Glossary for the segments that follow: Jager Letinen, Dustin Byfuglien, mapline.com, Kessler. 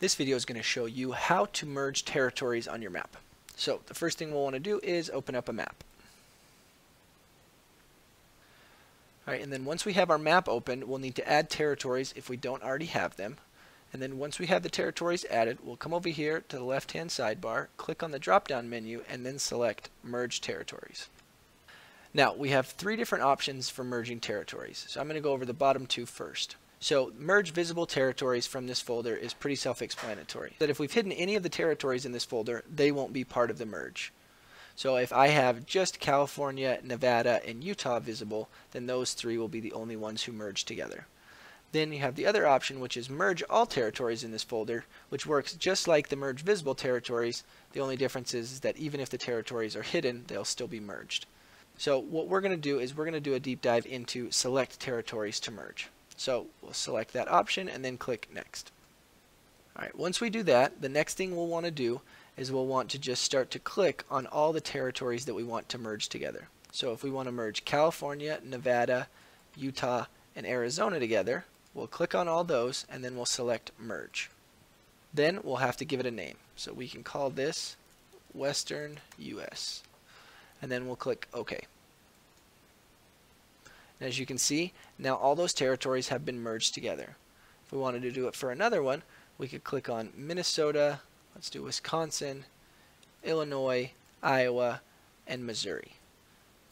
This video is going to show you how to merge territories on your map. So the first thing we'll want to do is open up a map. All right, and then once we have our map open, we'll need to add territories if we don't already have them. And then once we have the territories added, we'll come over here to the left-hand sidebar, click on the drop-down menu, and then select Merge Territories. Now, we have three different options for merging territories, so I'm going to go over the bottom two first. So merge visible territories from this folder is pretty self-explanatory. That if we've hidden any of the territories in this folder, they won't be part of the merge. So if I have just California, Nevada, and Utah visible, then those three will be the only ones who merge together. Then you have the other option, which is merge all territories in this folder, which works just like the merge visible territories. The only difference is that even if the territories are hidden, they'll still be merged. So what we're going to do is we're going to do a deep dive into select territories to merge. So we'll select that option and then click Next. All right, once we do that, the next thing we'll want to do is we'll want to just start to click on all the territories that we want to merge together. So if we want to merge California, Nevada, Utah, and Arizona together, we'll click on all those and then we'll select Merge. Then we'll have to give it a name. So we can call this Western US. And then we'll click OK. And as you can see, now all those territories have been merged together. If we wanted to do it for another one, we could click on Minnesota, let's do Wisconsin, Illinois, Iowa, and Missouri.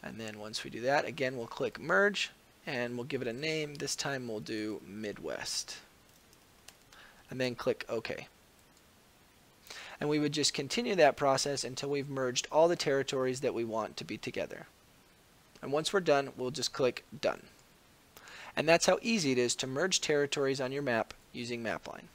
And then once we do that, again, we'll click Merge, and we'll give it a name. This time we'll do Midwest. And then click OK. And we would just continue that process until we've merged all the territories that we want to be together. And once we're done, we'll just click Done. And that's how easy it is to merge territories on your map using Mapline.